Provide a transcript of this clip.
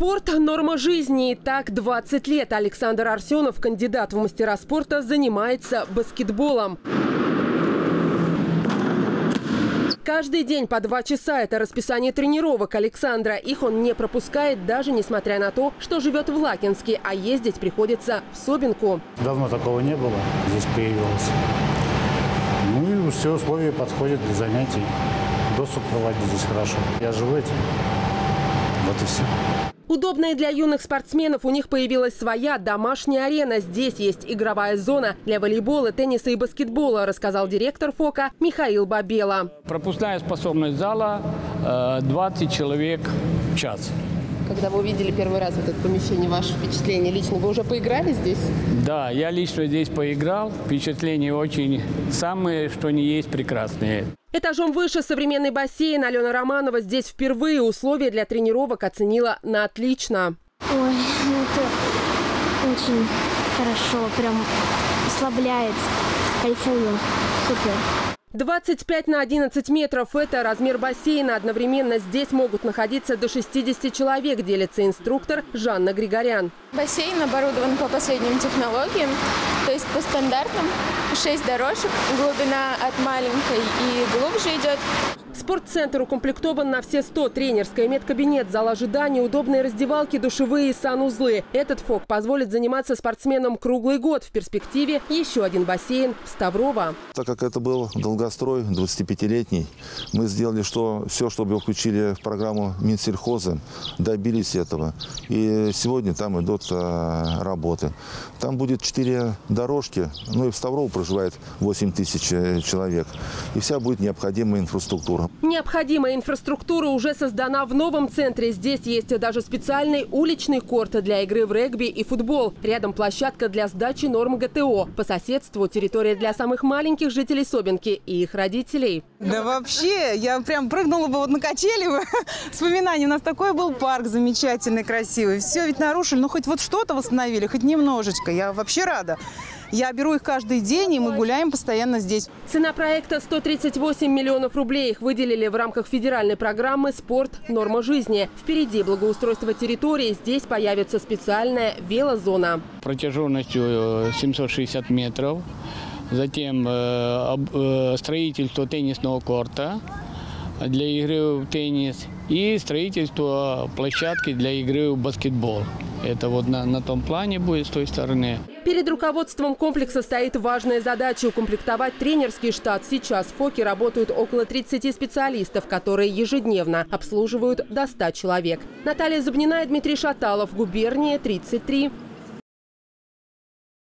Спорт – норма жизни. И так 20 лет Александр Арсенов, кандидат в мастера спорта, занимается баскетболом. Каждый день по 2 часа – это расписание тренировок Александра. Их он не пропускает, даже несмотря на то, что живет в Лакинске, а ездить приходится в Собинку. Давно такого не было, здесь появилось. Ну и все условия подходят для занятий. Доступ проводить здесь хорошо. Я живу этим. Вот и все. Удобная для юных спортсменов, у них появилась своя домашняя арена. Здесь есть игровая зона для волейбола, тенниса и баскетбола, рассказал директор ФОКа Михаил Бабела. Пропускная способность зала 20 человек в час. Когда вы увидели первый раз это помещение, ваши впечатления лично? Вы уже поиграли здесь? Да, я лично здесь поиграл. Впечатления очень самые, что ни есть, прекрасные. Этажом выше современный бассейн. Алена Романова здесь впервые. Условия для тренировок оценила на отлично. Ой, это очень хорошо, прям расслабляет, кайфую, супер. 25 на 11 метров – это размер бассейна. Одновременно здесь могут находиться до 60 человек, делится инструктор Жанна Григорян. Бассейн оборудован по последним технологиям, то есть по стандартам. 6 дорожек, глубина от маленькой и глубже идет. Спортцентр укомплектован на все 100. Тренерская, медкабинет, зал ожидания, удобные раздевалки, душевые и санузлы. Этот ФОК позволит заниматься спортсменам круглый год. В перспективе еще один бассейн в Ставрово. Так как это был долгострой 25-летний, мы сделали все, чтобы включили в программу Минсельхоза, добились этого. И сегодня там идут работы. Там будет 4 дорожки, ну и в Ставрово проживает 8000 человек. И вся будет необходимая инфраструктура. Необходимая инфраструктура уже создана в новом центре. Здесь есть даже специальный уличный корт для игры в регби и футбол. Рядом площадка для сдачи норм ГТО. По соседству территория для самых маленьких жителей Собинки и их родителей. Да вообще, я прям прыгнула бы вот на качели. Вспоминание, у нас такой был парк замечательный, красивый. Все ведь нарушили, но хоть вот что-то восстановили, хоть немножечко. Я вообще рада. Я беру их каждый день, и мы гуляем постоянно здесь. Цена проекта – 138 миллионов рублей. Их выделили в рамках федеральной программы «Спорт. Норма жизни». Впереди благоустройство территории. Здесь появится специальная велозона. Протяженностью 760 метров. Затем строительство теннисного корта для игры в теннис. И строительство площадки для игры в баскетбол. Это вот на том плане будет с той стороны. Перед руководством комплекса стоит важная задача – укомплектовать тренерский штат. Сейчас в ФОКе работают около 30 специалистов, которые ежедневно обслуживают до 100 человек. Наталья Зубнина и Дмитрий Шаталов. Губерния, 33.